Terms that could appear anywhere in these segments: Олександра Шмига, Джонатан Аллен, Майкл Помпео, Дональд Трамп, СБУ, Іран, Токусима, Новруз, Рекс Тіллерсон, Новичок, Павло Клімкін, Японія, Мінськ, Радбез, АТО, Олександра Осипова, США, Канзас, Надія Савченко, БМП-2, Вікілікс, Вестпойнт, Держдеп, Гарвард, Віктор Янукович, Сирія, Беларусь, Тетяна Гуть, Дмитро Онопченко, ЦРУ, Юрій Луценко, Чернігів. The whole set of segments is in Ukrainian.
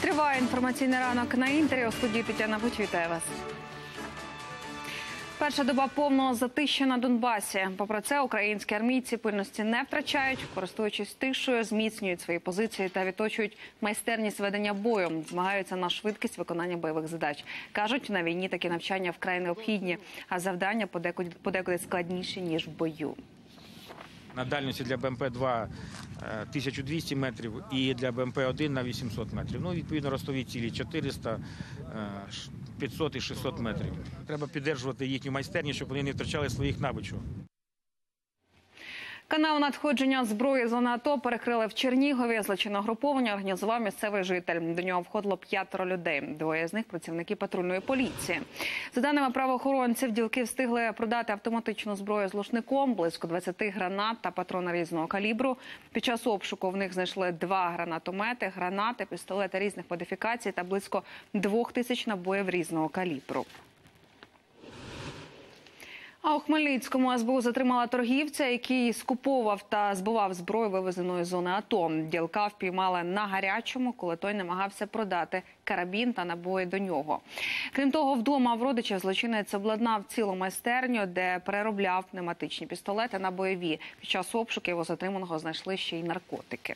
Триває інформаційний ранок на Інтері. У студії Тетяна Гуть, вітаю вас. Перша доба повного затища на Донбасі. Попри це, українські армійці пильності не втрачають, користуючись тишою, зміцнюють свої позиції та відточують майстерність ведення бою. Змагаються на швидкість виконання бойових задач. Кажуть, на війні такі навчання вкрай необхідні, а завдання подекуди складніші, ніж в бою. На дальності для БМП-2 1200 метрів і для БМП-1 на 800 метрів. Ну, відповідно, ростові цілі 400, 500 і 600 метрів. Треба підтримувати їхню майстерність, щоб вони не втрачали своїх навичок. Канал надходження зброї з зони АТО перекрили в Чернігові. Злочинне угруповання організував місцевий житель. До нього входило 5 людей. Двоє з них – працівники патрульної поліції. За даними правоохоронців, ділки встигли продати автоматичну зброю з глушником, близько 20 гранат та патрони різного калібру. Під час обшуку в них знайшли 2 гранатомети, гранати, пістолети різних модифікацій та близько 2000 набоїв різного калібру. А у Хмельницькому СБУ затримала торгівця, який скуповував та збував зброю, вивезеної з зони АТО. Ділка впіймали на гарячому, коли той намагався продати карабін та набої до нього. Крім того, вдома в родичів злочинець обладнав цілу майстерню, де переробляв пневматичні пістолети на бойові. Під час обшуків у затриманого знайшли ще й наркотики.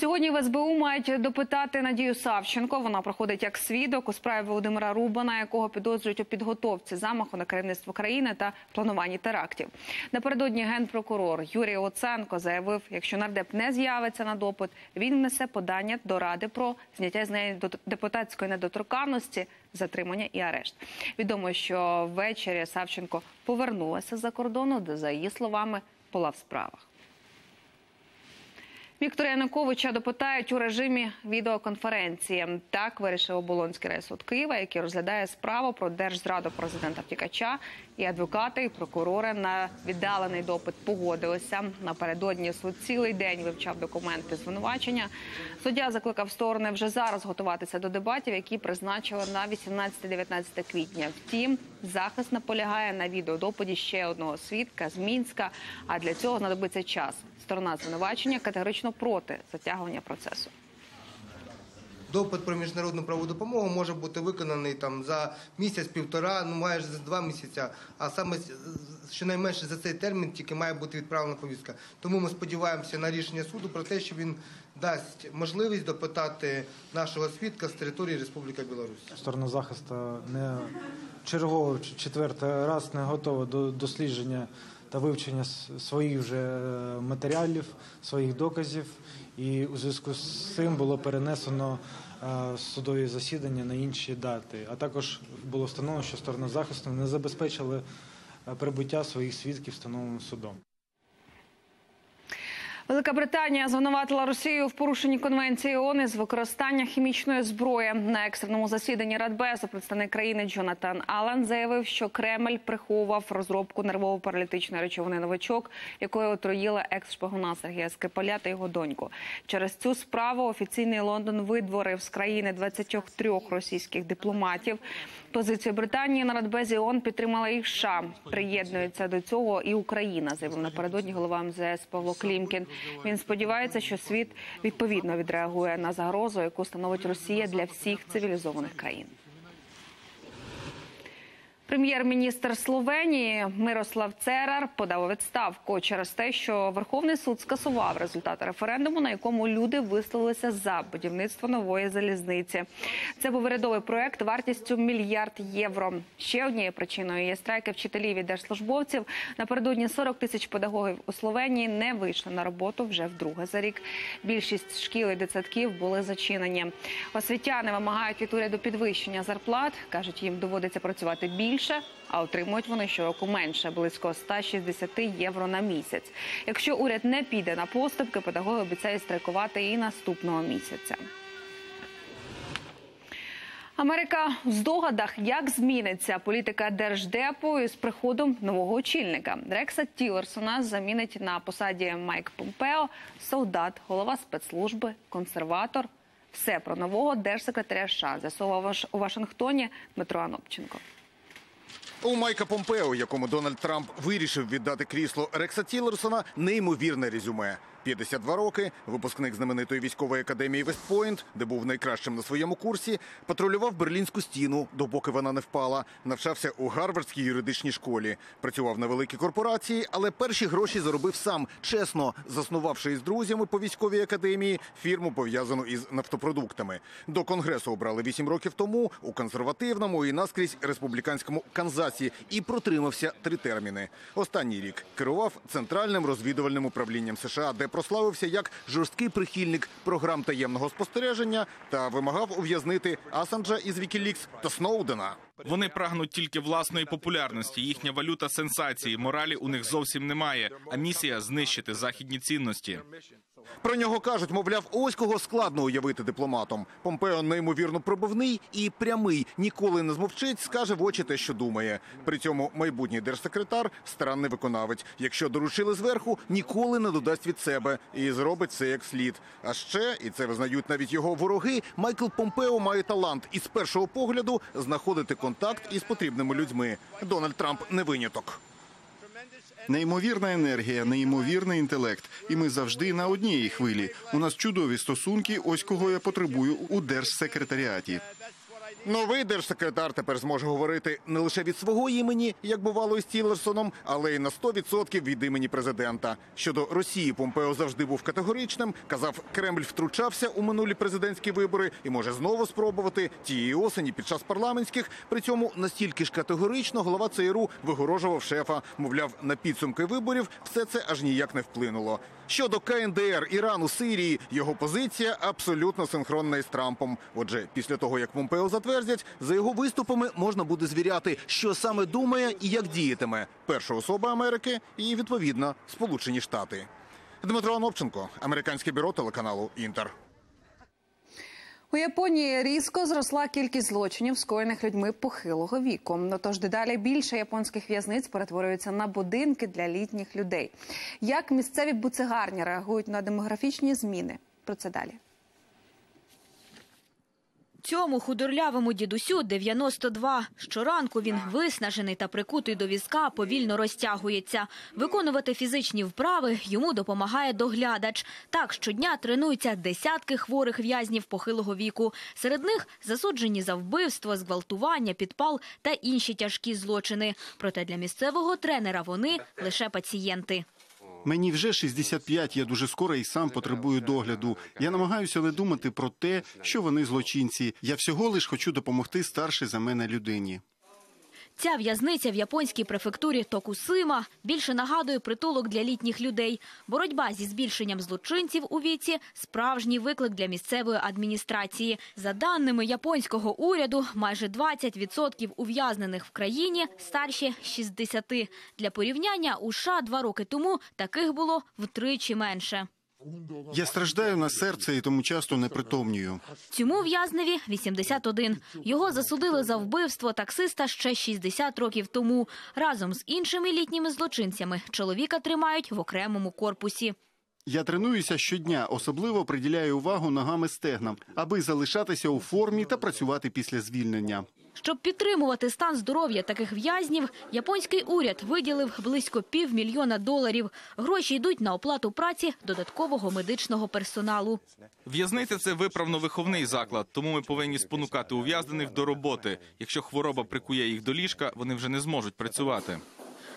Сьогодні в СБУ мають допитати Надію Савченко. Вона проходить як свідок у справі Володимира Рубана, якого підозрюють у підготовці замаху на керівництво країни та плануванні терактів. Напередодні генпрокурор Юрій Луценко заявив, якщо нардеп не з'явиться на допит, він внесе подання до Ради про зняття з неї депутатської недоторканності, затримання і арешт. Відомо, що ввечері Савченко повернулася з-за кордону, де, за її словами, була в справах. Віктора Януковича допитають у режимі відеоконференції. Так вирішив Оболонський райсуд Києва, який розглядає справу про держзраду президента-втікача. І адвокати, і прокурори на віддалений допит погодилися. Напередодні суд цілий день вивчав документи звинувачення. Суддя закликав сторони вже зараз готуватися до дебатів, які призначили на 18-19 квітня. Втім, захист наполягає на відеодопиті ще одного свідка з Мінська, а для цього знадобиться час. Сторона звинувачення категорично проти затягування процесу. Допит про міжнародну правову допомогу може бути виконаний за місяць-півтора, ну майже за 2 місяці, а саме щонайменше за цей термін тільки має бути відправлена повістка. Тому ми сподіваємося на рішення суду про те, що він дасть можливість допитати нашого свідка з території Республіки Беларусь. Сторона захисту не чергово четвертий раз не готова до дослідження та вивчення своїх вже матеріалів, своїх доказів. І у зв'язку з цим було перенесено судові засідання на інші дати. А також було встановлено, що сторона захисту не забезпечила прибуття своїх свідків встановленим судом. Велика Британія звинуватила Росію в порушенні Конвенції ООН із використання хімічної зброї. На екстреному засіданні Радбезу представник країни Джонатан Аллен заявив, що Кремль приховував розробку нервово-паралітичної речовини «Новичок», якою отруїла екс-шпигуна Сергія Скипаля та його доньку. Через цю справу офіційний Лондон видворив з країни 23 російських дипломатів. Позицію Британії на Радбезі ООН підтримала і США. Приєднується до цього і Україна, заявив напередодні голова МЗС Павло Клімкін. Він сподівається, що світ відповідно відреагує на загрозу, яку становить Росія для всіх цивілізованих країн. Прем'єр-міністр Словенії Мирослав Церар подав у відставку через те, що Верховний суд скасував результати референдуму, на якому люди висловилися за будівництво нової залізниці. Це був урядовий проєкт вартістю $1 мільярд євро. Ще однією причиною є страйки вчителів і держслужбовців. Напередодні 40 000 педагогів у Словенії не вийшли на роботу вже вдруге за рік. Більшість шкіл і дитсадків були зачинені. Освітяни вимагають від уряду підвищення зарплат. Кажуть, їм доводиться працювати більше, а отримують вони щороку менше – близько 160 євро на місяць. Якщо уряд не піде на поступки, педагоги обіцяють страйкувати і наступного місяця. Америка в здогадах, як зміниться політика Держдепу із приходом нового очільника. Рекса Тіллерсона замінить на посаді Майк Помпео, солдат, голова спецслужби, консерватор. Все про нового держсекретаря США з'ясував у Вашингтоні Дмитро Онопченко. У Майка Помпео, якому Дональд Трамп вирішив віддати крісло Рекса Тіллерсона, неймовірне резюме. 52 роки, випускник знаменитої військової академії «Вестпойнт», де був найкращим на своєму курсі, патрулював Берлінську стіну, допоки вона не впала, навчався у Гарвардській юридичній школі, працював на великій корпорації, але перші гроші заробив сам, чесно, заснувавши із друзями по військовій академії фірму, пов'язану із нафтопродуктами. До Конгресу обрали 8 років тому, у консервативному і наскрізь республіканському Канзасі, і протримався 3 терміни. Останній рік керував Центральним розвідувальним управлінням США, де прославився як жорсткий прихильник програм таємного спостереження та вимагав ув'язнити Асанджа із Вікілікс та Сноудена. Вони прагнуть тільки власної популярності, їхня валюта – сенсації, моралі у них зовсім немає, а місія – знищити західні цінності. Про нього кажуть, мовляв, ось кого складно уявити дипломатом. Помпео неймовірно пробивний і прямий, ніколи не змовчить, скаже в очі те, що думає. При цьому майбутній держсекретар – странний виконавець. Якщо доручили зверху, ніколи не додасть від себе і зробить це як слід. А ще, і це визнають навіть його вороги, Майкл Помпео має талант і з першого погляду знаходити контакт із потрібними людьми. Дональд Трамп не виняток. Неймовірна енергія, неймовірний інтелект. І ми завжди на одній хвилі. У нас чудові стосунки, ось кого я потребую у держсекретаріаті. Новий держсекретар тепер зможе говорити не лише від свого імені, як бувало із Тіллерсоном, але й на 100% від імені президента. Щодо Росії Помпео завжди був категоричним, казав, Кремль втручався у минулі президентські вибори і може знову спробувати тієї осені під час парламентських. При цьому настільки ж категорично голова ЦРУ вигорожував шефа, мовляв, на підсумки виборів все це аж ніяк не вплинуло. Щодо КНДР, Ірану, Сирії, його позиція абсолютно синхронна із Трампом. Отже, після того, як Помпео затвердять, за його виступами можна буде звіряти, що саме думає і як діятиме перша особа Америки і, відповідно, Сполучені Штати. Дмитро Онопченко, Американське бюро телеканалу «Інтер». У Японії різко зросла кількість злочинів, скоєних людьми похилого віку. Тож дедалі більше японських в'язниць перетворюються на будинки для літніх людей. Як місцеві буцегарні реагують на демографічні зміни? Про це далі. Цьому худорлявому дідусю 92. Щоранку він виснажений та прикутий до візка, повільно розтягується. Виконувати фізичні вправи йому допомагає доглядач. Так щодня тренуються десятки хворих в'язнів похилого віку. Серед них засуджені за вбивство, зґвалтування, підпал та інші тяжкі злочини. Проте для місцевого тренера вони лише пацієнти. Мені вже 65, я дуже скоро і сам потребую догляду. Я намагаюся не думати про те, що вони злочинці. Я всього лиш хочу допомогти старшій за мене людині. Ця в'язниця в японській префектурі Токусима більше нагадує притулок для літніх людей. Боротьба зі збільшенням злочинців у віці – справжній виклик для місцевої адміністрації. За даними японського уряду, майже 20% ув'язнених в країні старші 60. Для порівняння, у США 2 роки тому таких було втричі менше. Я страждаю на серце і тому часто непритомнюю. Цьому в'язневі 81. Його засудили за вбивство таксиста ще 60 років тому. Разом з іншими літніми злочинцями чоловіка тримають в окремому корпусі. Я тренуюся щодня, особливо приділяю увагу ногам і стегнам, аби залишатися у формі та працювати після звільнення. Щоб підтримувати стан здоров'я таких в'язнів, японський уряд виділив близько $500 000. Гроші йдуть на оплату праці додаткового медичного персоналу. В'язниця – це виправно-виховний заклад, тому ми повинні спонукати ув'язнених до роботи. Якщо хвороба прикує їх до ліжка, вони вже не зможуть працювати.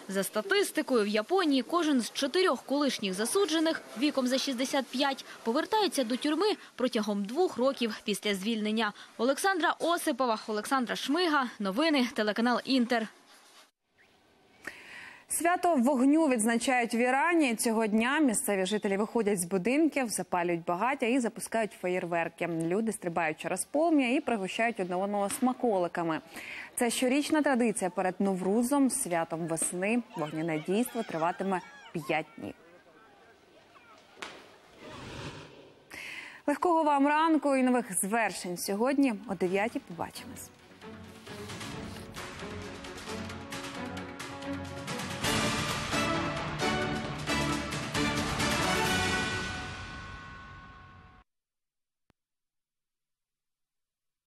За статистикою, в Японії кожен з 4 колишніх засуджених віком за 65 повертається до тюрми протягом 2 років після звільнення. Олександра Осипова, Олександра Шмига. Новини, телеканал «Інтер». Свято вогню відзначають в Ірані. Цього дня місцеві жителі виходять з будинків, запалюють багаття і запускають феєрверки. Люди стрибають через полум'я і пригощають одне одного смаколиками. Це щорічна традиція перед Новрузом, святом весни. Вогняне дійство триватиме 5 днів. Легкого вам ранку і нових звершень сьогодні о 9-й. Побачимось.